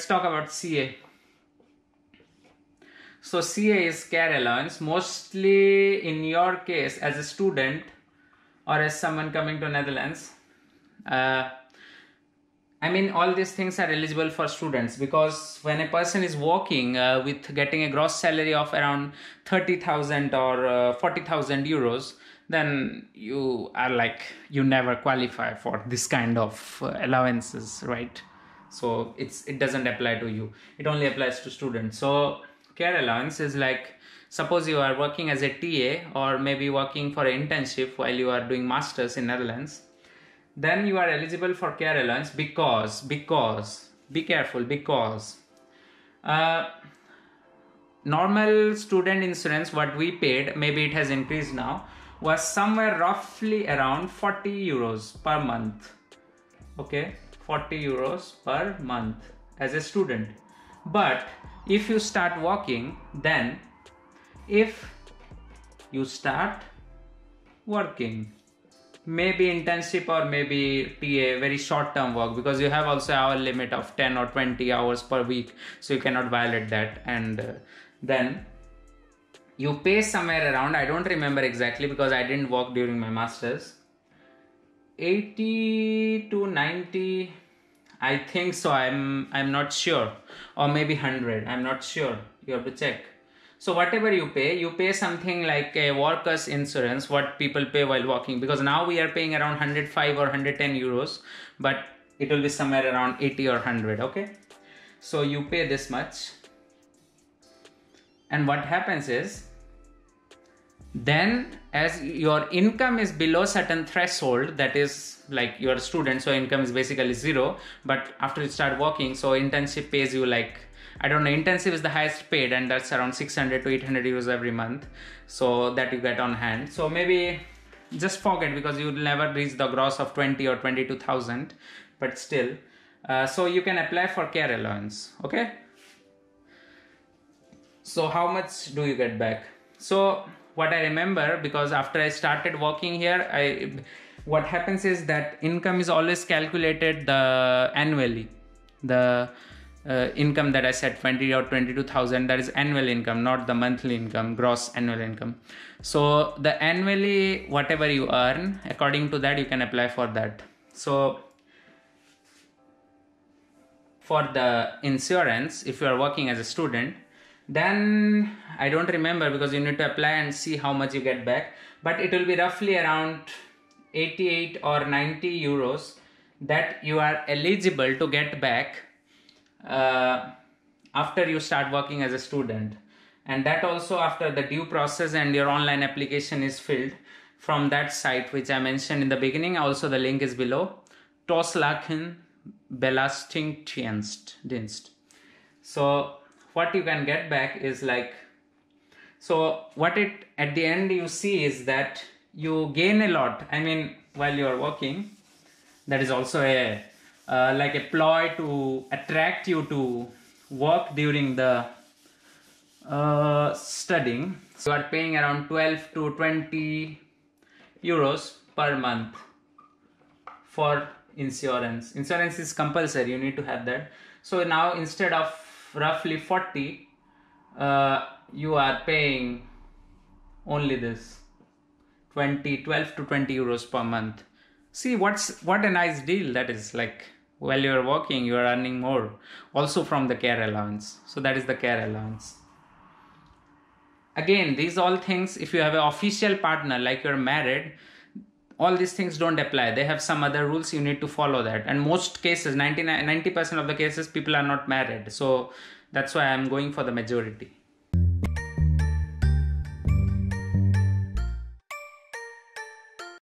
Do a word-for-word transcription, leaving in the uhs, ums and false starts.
let's talk about C A. So C A is care allowance. Mostly in your case as a student or as someone coming to Netherlands, uh, I mean all these things are eligible for students, because when a person is working uh, with getting a gross salary of around thirty thousand or uh, forty thousand euros, then you are like, you never qualify for this kind of uh, allowances, right? So it's it doesn't apply to you. It only applies to students. So care allowance is like, suppose you are working as a T A or maybe working for an internship while you are doing masters in Netherlands, then you are eligible for care allowance because, because, be careful, because uh, normal student insurance, what we paid, maybe it has increased now, was somewhere roughly around forty euros per month. Okay, forty euros per month as a student. But if you start working, then if you start working, maybe internship or maybe T A, very short term work, because you have also hour limit of ten or twenty hours per week, so you cannot violate that, and uh, then you pay somewhere around, I don't remember exactly because I didn't work during my masters, eighty to ninety, I think so, I'm I'm not sure, or maybe one hundred, I'm not sure, you have to check. So whatever you pay, you pay something like a workers insurance, what people pay while working, because now we are paying around one hundred five or one hundred ten euros, but it will be somewhere around eighty or one hundred, okay? So you pay this much, and what happens is, then as your income is below certain threshold, that is like you're a student, so income is basically zero, but after you start working, so internship pays you like, I don't know, intensive is the highest paid, and that's around six hundred to eight hundred euros every month, so that you get on hand. So maybe just forget, because you will never reach the gross of twenty or twenty-two thousand, but still. Uh, so you can apply for care allowance, okay? So how much do you get back? So what I remember, because after I started working here, I what happens is that income is always calculated the annually. The Uh, income that I said twenty or twenty-two thousand, that is annual income, not the monthly income, gross annual income. So the annually whatever you earn, according to that you can apply for that. So for the insurance, if you are working as a student, then I don't remember, because you need to apply and see how much you get back, but it will be roughly around eighty-eight or ninety euros that you are eligible to get back Uh, after you start working as a student, and that also after the due process and your online application is filled from that site which I mentioned in the beginning. Also the link is below, Toslaken Belastingdienst. So what you can get back is like, so what it at the end you see is that you gain a lot, I mean while you are working. That is also a Uh, like a ploy to attract you to work during the uh, studying. So you are paying around twelve to twenty euros per month for insurance. Insurance is compulsory, you need to have that. So now instead of roughly forty, uh, you are paying only this twenty, twelve to twenty euros per month. See what's what a nice deal that is. Like, while you are working, you are earning more, also from the care allowance. So that is the care allowance. Again, these all things, if you have an official partner, like you're married, all these things don't apply. They have some other rules, you need to follow that. And most cases, ninety-nine, ninety percent of the cases, people are not married. So that's why I'm going for the majority.